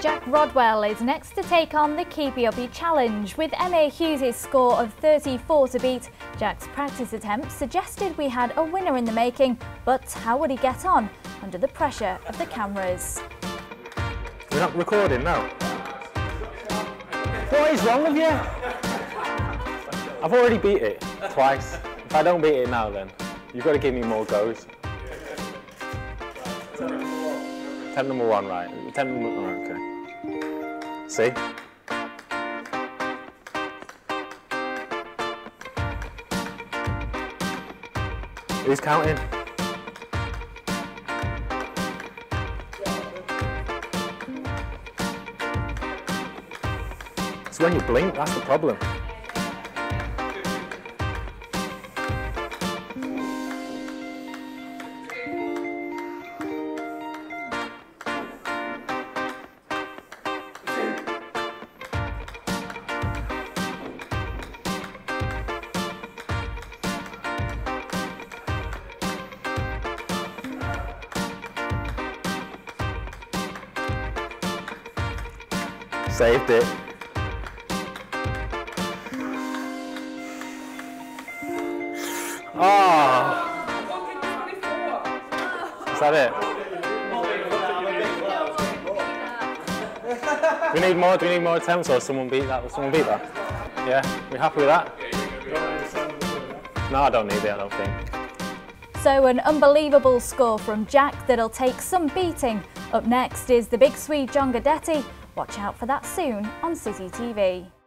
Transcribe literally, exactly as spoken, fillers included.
Jack Rodwell is next to take on the Keepy Uppy Challenge. With Emyr Huws' score of thirty-four to beat, Jack's practice attempt suggested we had a winner in the making, but how would he get on under the pressure of the cameras? We're not recording now. What is wrong with you? I've already beat it twice. If I don't beat it now, then you've got to give me more goes. Attempt number one, right? Attempt number one, right, okay. See? Who's counting? It's when you blink, that's the problem. Saved it. Oh. Is that it? We need more. Do we need more attempts, or someone beat that? Will someone beat that? Yeah. We happy with that? No, I don't need it. I don't think. So an unbelievable score from Jack that'll take some beating. Up next is the big Swede John Gadetti. Watch out for that soon on City T V.